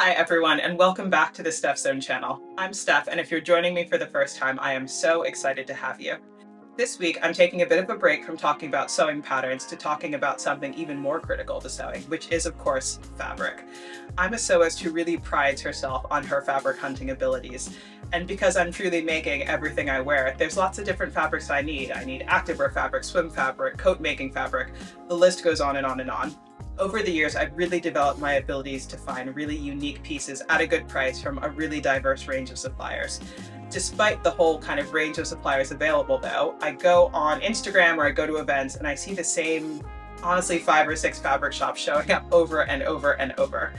Hi everyone, and welcome back to the Stephzone channel. I'm Steph, and if you're joining me for the first time, I am so excited to have you. This week, I'm taking a bit of a break from talking about sewing patterns to talking about something even more critical to sewing, which is, of course, fabric. I'm a sewist who really prides herself on her fabric hunting abilities, and because I'm truly making everything I wear, there's lots of different fabrics I need. I need activewear fabric, swim fabric, coat-making fabric, the list goes on and on and on. Over the years, I've really developed my abilities to find really unique pieces at a good price from a really diverse range of suppliers. Despite the whole kind of range of suppliers available though, I go on Instagram or I go to events and I see the same, honestly, 5 or 6 fabric shops showing up over and over and over.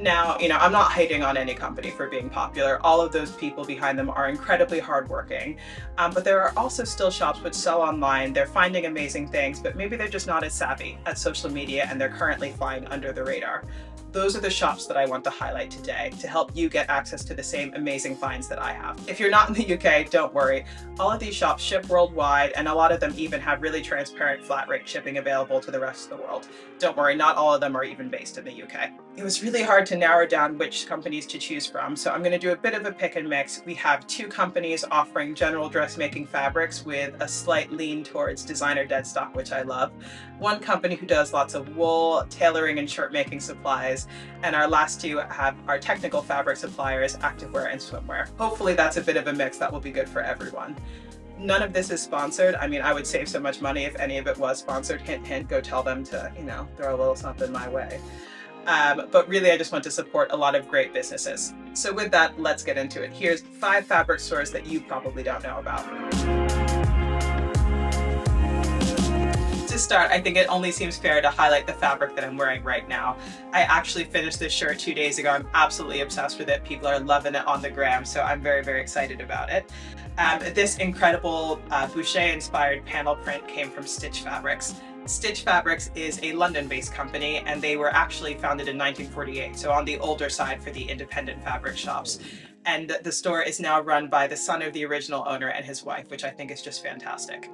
Now, you know, I'm not hating on any company for being popular. All of those people behind them are incredibly hardworking, but there are also still shops which sell online. They're finding amazing things, but maybe they're just not as savvy at social media and they're currently flying under the radar. Those are the shops that I want to highlight today to help you get access to the same amazing finds that I have. If you're not in the UK, don't worry. All of these shops ship worldwide, and a lot of them even have really transparent flat rate shipping available to the rest of the world. Don't worry, not all of them are even based in the UK. It was really hard to narrow down which companies to choose from, so I'm going to do a bit of a pick and mix. We have 2 companies offering general dressmaking fabrics with a slight lean towards designer deadstock, which I love. One company who does lots of wool, tailoring, and shirt making supplies. And our last 2 have our technical fabric suppliers, activewear and swimwear. Hopefully that's a bit of a mix that will be good for everyone. None of this is sponsored. I mean, I would save so much money if any of it was sponsored. Hint, hint, go tell them to, you know, throw a little something my way. But really I just want to support a lot of great businesses. So with that, let's get into it. Here's 5 fabric stores that you probably don't know about. To start, I think it only seems fair to highlight the fabric that I'm wearing right now. I actually finished this shirt 2 days ago. I'm absolutely obsessed with it. People are loving it on the gram, so I'm very, very excited about it. This incredible Boucher-inspired panel print came from Stitch Fabrics. Stitch Fabrics is a London-based company, and they were actually founded in 1948, so on the older side for the independent fabric shops. And the store is now run by the son of the original owner and his wife, which I think is just fantastic.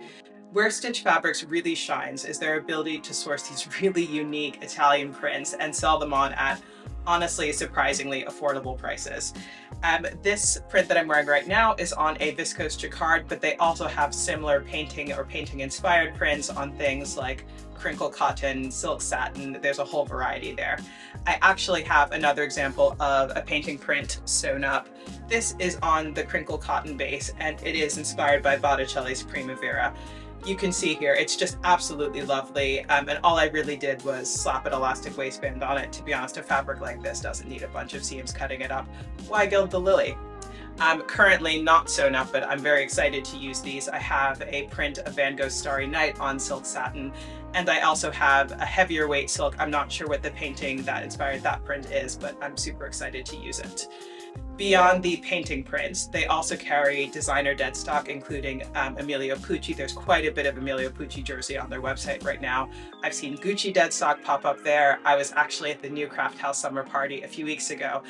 Where Stitch Fabrics really shines is their ability to source these really unique Italian prints and sell them on at, honestly, surprisingly affordable prices. This print that I'm wearing right now is on a viscose jacquard, but they also have similar painting or painting-inspired prints on things like crinkle cotton, silk satin. There's a whole variety there. I actually have another example of a painting print sewn up. This is on the crinkle cotton base, and it is inspired by Botticelli's Primavera. You can see here, it's just absolutely lovely, and all I really did was slap an elastic waistband on it. To be honest, a fabric like this doesn't need a bunch of seams cutting it up. Why gild the lily? I'm currently not sewn up, but I'm very excited to use these. I have a print of Van Gogh's Starry Night on silk satin, and I also have a heavier weight silk. I'm not sure what the painting that inspired that print is, but I'm super excited to use it. Beyond the painting prints, they also carry designer deadstock, including Emilio Pucci. There's quite a bit of Emilio Pucci jersey on their website right now. I've seen Gucci deadstock pop up there. I was actually at the New Craft House summer party a few weeks ago,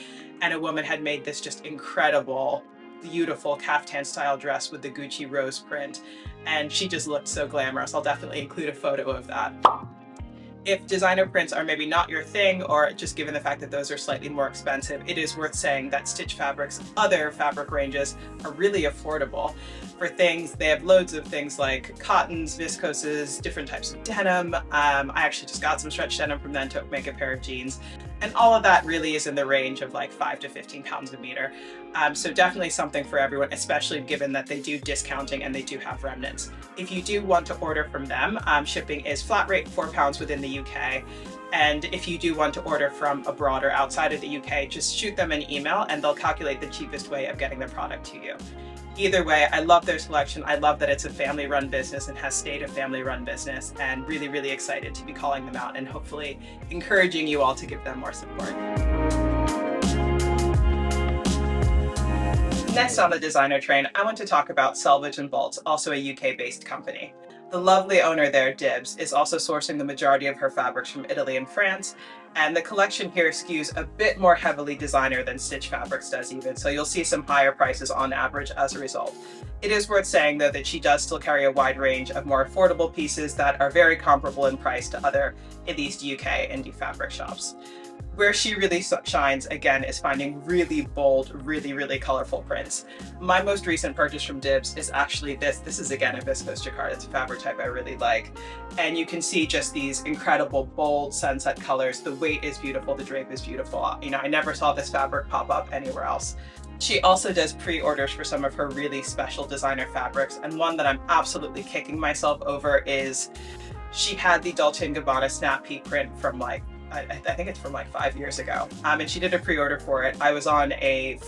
and a woman had made this just incredible, beautiful caftan style dress with the Gucci rose print, and she just looked so glamorous. I'll definitely include a photo of that. If designer prints are maybe not your thing, or just given the fact that those are slightly more expensive, it is worth saying that Stitch Fabrics' other fabric ranges are really affordable. For things, they have loads of things like cottons, viscoses, different types of denim. I actually just got some stretch denim from them to make a pair of jeans. And all of that really is in the range of like £5 to £15 a meter. So definitely something for everyone, especially given that they do discounting and they do have remnants. If you do want to order from them, shipping is flat rate £4 within the UK. And if you do want to order from abroad or outside of the UK, just shoot them an email and they'll calculate the cheapest way of getting the product to you. Either way, I love their selection. I love that it's a family-run business and has stayed a family-run business, and really, really excited to be calling them out and hopefully encouraging you all to give them more support. Next on the designer train, I want to talk about Selvage & Bolts, also a UK-based company. The lovely owner there, Dibbs, is also sourcing the majority of her fabrics from Italy and France, and the collection here skews a bit more heavily designer than Stitch Fabrics does even, so you'll see some higher prices on average as a result. It is worth saying though that she does still carry a wide range of more affordable pieces that are very comparable in price to other, at least UK, indie fabric shops. Where she really shines, again, is finding really bold, really colorful prints. My most recent purchase from Dibbs is actually this. This is, again, a viscose jacquard. It's a fabric type I really like. And you can see just these incredible, bold sunset colors. The weight is beautiful. The drape is beautiful. You know, I never saw this fabric pop up anywhere else. She also does pre-orders for some of her really special designer fabrics. And one that I'm absolutely kicking myself over is she had the Dolce & Gabbana Snap Pea print from like, I think it's from like 5 years ago, and she did a pre-order for it. I was on a,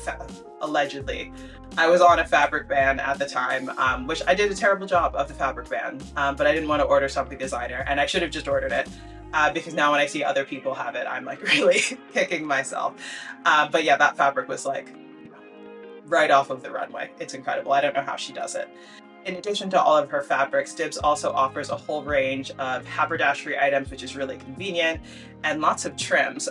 allegedly, I was on a fabric ban at the time, which I did a terrible job of the fabric ban, but I didn't want to order something designer, and I should have just ordered it, because now when I see other people have it, I'm like really kicking myself. But yeah, that fabric was like right off of the runway. It's incredible. I don't know how she does it. In addition to all of her fabrics, Dibbs also offers a whole range of haberdashery items, which is really convenient, and lots of trims.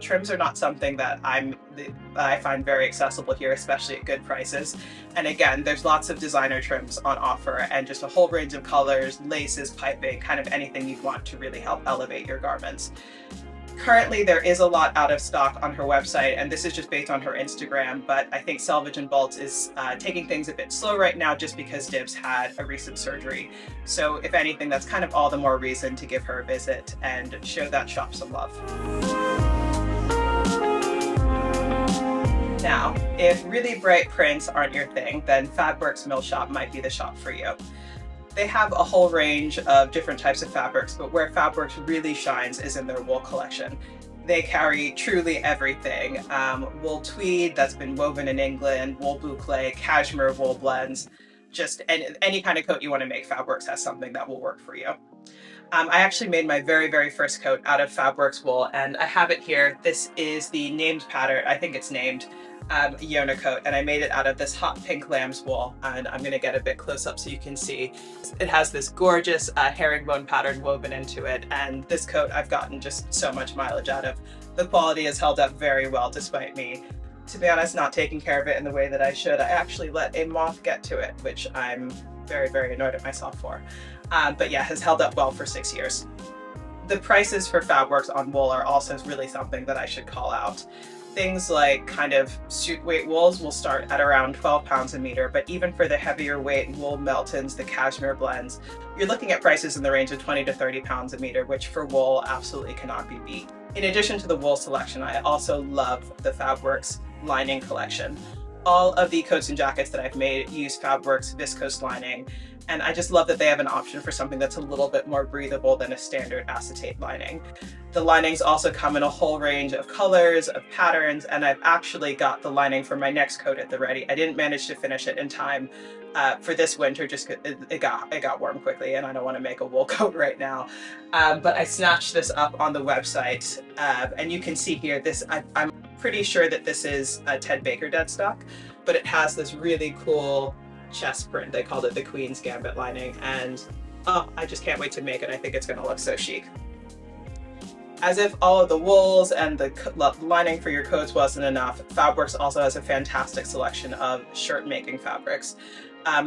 Trims are not something that I find very accessible here, especially at good prices. And again, there's lots of designer trims on offer and just a whole range of colors, laces, piping, kind of anything you'd want to really help elevate your garments. Currently, there is a lot out of stock on her website, and this is just based on her Instagram, but I think Selvage & Bolts is taking things a bit slow right now just because Dibbs had a recent surgery. So if anything, that's kind of all the more reason to give her a visit and show that shop some love. Now, if really bright prints aren't your thing, then Fabworks Mill Shop might be the shop for you. They have a whole range of different types of fabrics, but where Fabworks really shines is in their wool collection. They carry truly everything. Wool tweed that's been woven in England, wool boucle, cashmere wool blends, just any kind of coat you want to make, Fabworks has something that will work for you. I actually made my very first coat out of Fabworks wool, and I have it here. This is the named pattern, I think it's named, Yona coat, and I made it out of this hot pink lamb's wool, and I'm going to get a bit close up so you can see. It has this gorgeous herringbone pattern woven into it, and this coat I've gotten just so much mileage out of. The quality has held up very well despite me, to be honest, not taking care of it in the way that I should. I actually let a moth get to it, which I'm very annoyed at myself for, but yeah, has held up well for 6 years. The prices for Fabworks on wool are also really something that I should call out. Things like kind of suit weight wools will start at around 12 pounds a meter, but even for the heavier weight wool meltons, the cashmere blends, you're looking at prices in the range of 20 to 30 pounds a meter, which for wool absolutely cannot be beat. In addition to the wool selection, I also love the Fabworks lining collection. All of the coats and jackets that I've made use Fabworks viscose lining, and I just love that they have an option for something that's a little bit more breathable than a standard acetate lining. The linings also come in a whole range of colors, of patterns, and I've actually got the lining for my next coat at the ready. I didn't manage to finish it in time for this winter, just it got warm quickly, and I don't want to make a wool coat right now. But I snatched this up on the website, and you can see here, this I'm pretty sure that this is a Ted Baker deadstock, but it has this really cool chest print. They called it the Queen's Gambit lining, and oh, I just can't wait to make it. I think it's going to look so chic. As if all of the wools and the lining for your coats wasn't enough, Fabworks also has a fantastic selection of shirt making fabrics.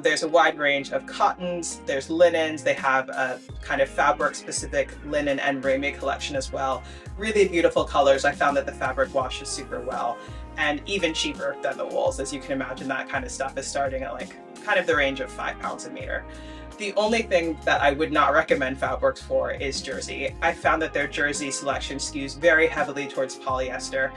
There's a wide range of cottons, there's linens, they have a kind of fabric specific linen and rame collection as well. Really beautiful colors. I found that the fabric washes super well, and even cheaper than the wools. As you can imagine, that kind of stuff is starting at like kind of the range of 5 pounds a meter. The only thing that I would not recommend Fabworks for is jersey. I found that their jersey selection skews very heavily towards polyester,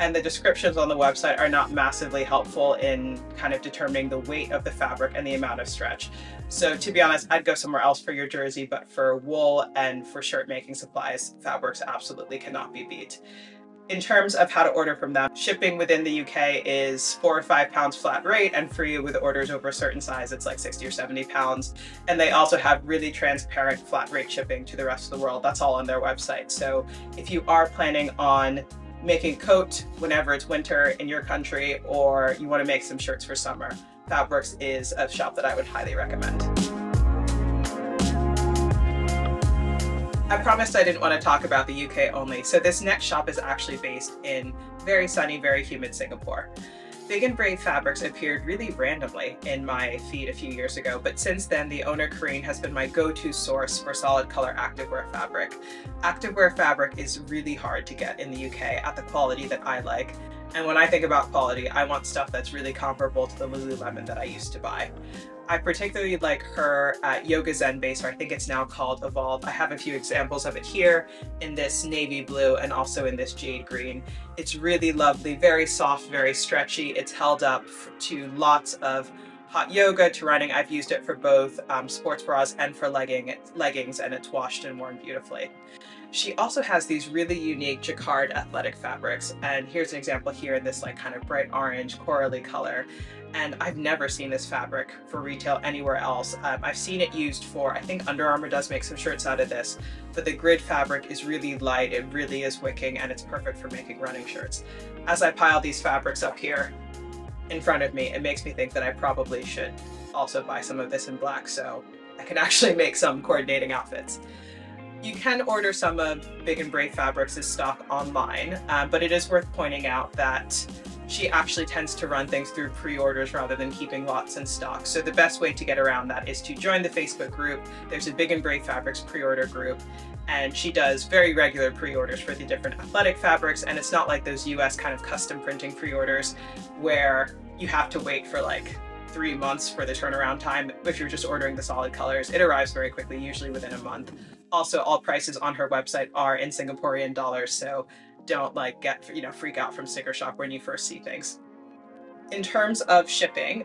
and the descriptions on the website are not massively helpful in kind of determining the weight of the fabric and the amount of stretch. So to be honest, I'd go somewhere else for your jersey, but for wool and for shirt making supplies, Fabworks absolutely cannot be beat. In terms of how to order from them, shipping within the UK is £4 or £5 flat rate, and for you with orders over a certain size, it's like 60 or 70 pounds. And they also have really transparent flat rate shipping to the rest of the world. That's all on their website. So if you are planning on making a coat whenever it's winter in your country, or you want to make some shirts for summer, Fabworks is a shop that I would highly recommend. I promised I didn't want to talk about the UK only, so this next shop is actually based in very sunny, very humid Singapore. Big and Brave Fabrics appeared really randomly in my feed a few years ago, but since then the owner Karine has been my go-to source for solid color activewear fabric. Activewear fabric is really hard to get in the UK at the quality that I like, and when I think about quality, I want stuff that's really comparable to the Lululemon that I used to buy. I particularly like her Yoga Zen base, or I think it's now called Evolve. I have a few examples of it here in this navy blue and also in this jade green. It's really lovely, very soft, very stretchy. It's held up to lots of hot yoga, to running. I've used it for both sports bras and for leggings, and it's washed and worn beautifully. She also has these really unique jacquard athletic fabrics, and here's an example here in this like kind of bright orange corally color. And I've never seen this fabric for retail anywhere else. I've seen it used for, I think Under Armour does make some shirts out of this, but the grid fabric is really light, it really is wicking, and it's perfect for making running shirts. As I pile these fabrics up here in front of me, it makes me think that I probably should also buy some of this in black so I can actually make some coordinating outfits. You can order some of Big and Brave Fabrics' stock online, but it is worth pointing out that she actually tends to run things through pre-orders rather than keeping lots in stock. So the best way to get around that is to join the Facebook group. There's a Big and Brave Fabrics pre-order group, and she does very regular pre-orders for the different athletic fabrics, and it's not like those US kind of custom printing pre-orders where you have to wait for like 3 months for the turnaround time. If you're just ordering the solid colors, it arrives very quickly, usually within a month. Also, all prices on her website are in Singaporean dollars, so don't like get, you know, freak out from sticker shock when you first see things. In terms of shipping,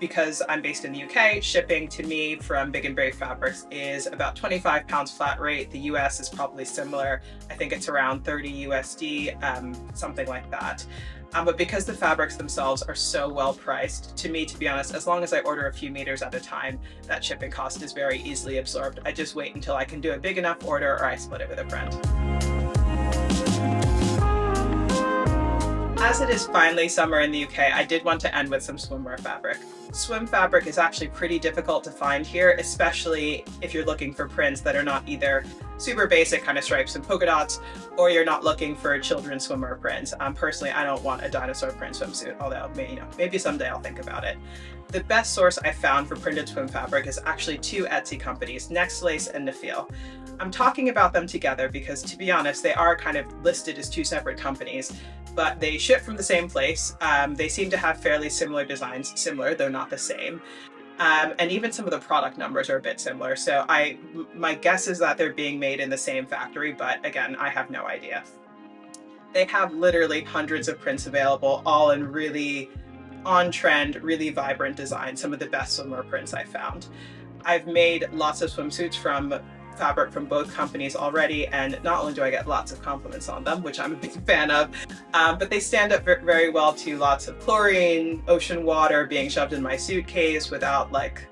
because I'm based in the UK, shipping to me from Big and Brave Fabrics is about £25 flat rate. The US is probably similar. I think it's around 30 USD, something like that. But because the fabrics themselves are so well priced, to me, to be honest, as long as I order a few meters at a time, that shipping cost is very easily absorbed. I just wait until I can do a big enough order, or I split it with a friend. As it is finally summer in the UK, I did want to end with some swimwear fabric. Swim fabric is actually pretty difficult to find here, especially if you're looking for prints that are not either super basic kind of stripes and polka dots, or you're not looking for children's swimwear prints. Personally, I don't want a dinosaur print swimsuit, although maybe someday I'll think about it. The best source I found for printed swim fabric is actually two Etsy companies, Nextlace and Nafeel. I'm talking about them together because, to be honest, they are kind of listed as two separate companies, but they ship from the same place. They seem to have fairly similar designs, similar though not the same. And even some of the product numbers are a bit similar. So my guess is that they're being made in the same factory, but again, I have no idea. They have literally hundreds of prints available, all in really on-trend, really vibrant design, some of the best swimwear prints I found. I've made lots of swimsuits from fabric from both companies already, and not only do I get lots of compliments on them, which I'm a big fan of, but they stand up very well to lots of chlorine, ocean water being shoved in my suitcase without like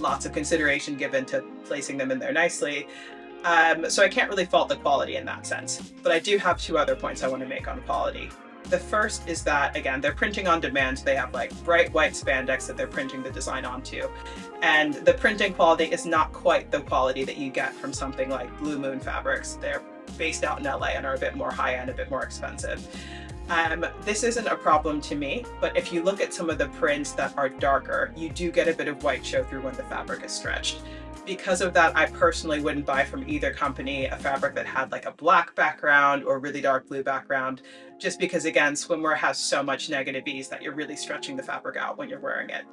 lots of consideration given to placing them in there nicely. So I can't really fault the quality in that sense, but I do have two other points I want to make on quality. The first is that, again, they're printing on demand. They have like bright white spandex that they're printing the design onto. And the printing quality is not quite the quality that you get from something like Blue Moon Fabrics. They're based out in LA and are a bit more high-end, a bit more expensive. This isn't a problem to me, but if you look at some of the prints that are darker, you do get a bit of white show through when the fabric is stretched. Because of that, I personally wouldn't buy from either company a fabric that had like a black background or really dark blue background, just because, again, swimwear has so much negative ease that you're really stretching the fabric out when you're wearing it.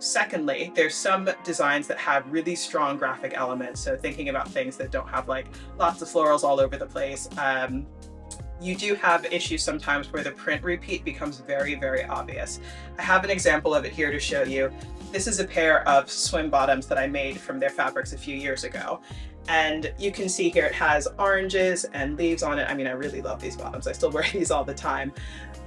Secondly, there's some designs that have really strong graphic elements. So thinking about things that don't have like lots of florals all over the place. You do have issues sometimes where the print repeat becomes very, very obvious. I have an example of it here to show you. This is a pair of swim bottoms that I made from their fabrics a few years ago. And you can see here it has oranges and leaves on it. I mean, I really love these bottoms. I still wear these all the time.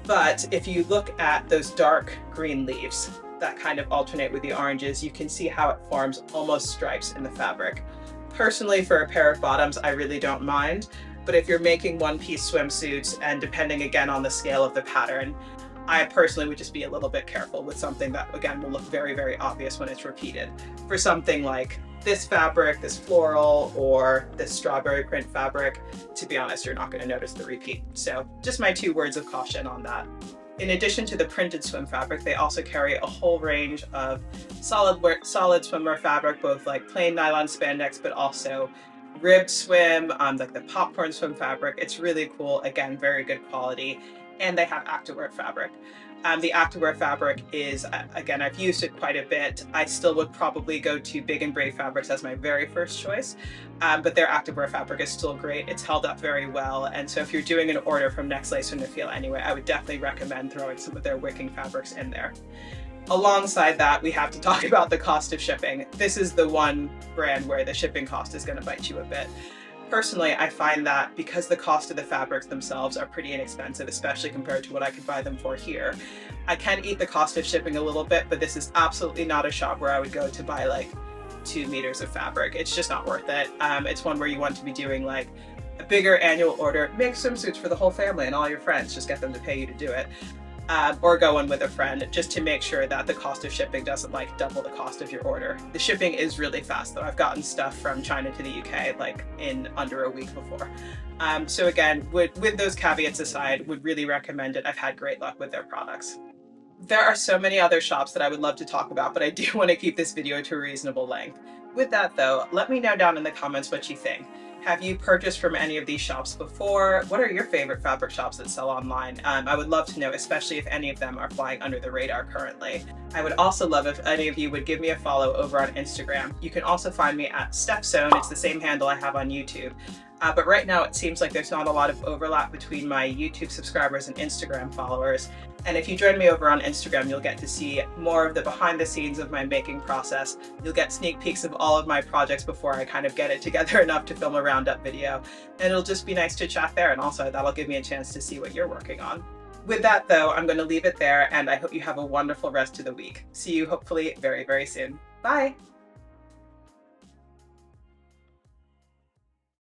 But if you look at those dark green leaves that kind of alternate with the oranges, you can see how it forms almost stripes in the fabric. Personally, for a pair of bottoms, I really don't mind. But if you're making one-piece swimsuits, and depending again on the scale of the pattern, I personally would just be a little bit careful with something that, again, will look very, very obvious when it's repeated. For something like this fabric, this floral, or this strawberry print fabric, to be honest, you're not going to notice the repeat. So just my two words of caution on that. In addition to the printed swim fabric, they also carry a whole range of solid swimwear fabric, both like plain nylon spandex, but also ribbed swim, like the popcorn swim fabric. It's really cool. Again, very good quality. And they have activewear fabric. The activewear fabric is, again, I've used it quite a bit. I still would probably go to Big and Brave Fabrics as my very first choice, but their activewear fabric is still great. It's held up very well. And so if you're doing an order from Nextlace or Nafeel anyway, I would definitely recommend throwing some of their wicking fabrics in there. Alongside that, we have to talk about the cost of shipping. This is the one brand where the shipping cost is gonna bite you a bit. Personally, I find that because the cost of the fabrics themselves are pretty inexpensive, especially compared to what I could buy them for here, I can eat the cost of shipping a little bit, but this is absolutely not a shop where I would go to buy like 2 meters of fabric. It's just not worth it. It's one where you want to be doing like a bigger annual order, make swimsuits for the whole family and all your friends, just get them to pay you to do it. Or go in with a friend, just to make sure that the cost of shipping doesn't like double the cost of your order. The shipping is really fast though. I've gotten stuff from China to the UK like in under a week before. So again, with those caveats aside, would really recommend it. I've had great luck with their products. There are so many other shops that I would love to talk about, but I do want to keep this video to a reasonable length. With that though, let me know down in the comments what you think. Have you purchased from any of these shops before? What are your favorite fabric shops that sell online? I would love to know, especially if any of them are flying under the radar currently. I would also love if any of you would give me a follow over on Instagram. You can also find me at Stephzone. It's the same handle I have on YouTube. But right now it seems like there's not a lot of overlap between my YouTube subscribers and Instagram followers. And if you join me over on Instagram, you'll get to see more of the behind the scenes of my making process. You'll get sneak peeks of all of my projects before I kind of get it together enough to film a roundup video. And it'll just be nice to chat there. And also that'll give me a chance to see what you're working on. With that though, I'm going to leave it there and I hope you have a wonderful rest of the week. See you hopefully very, very soon. Bye.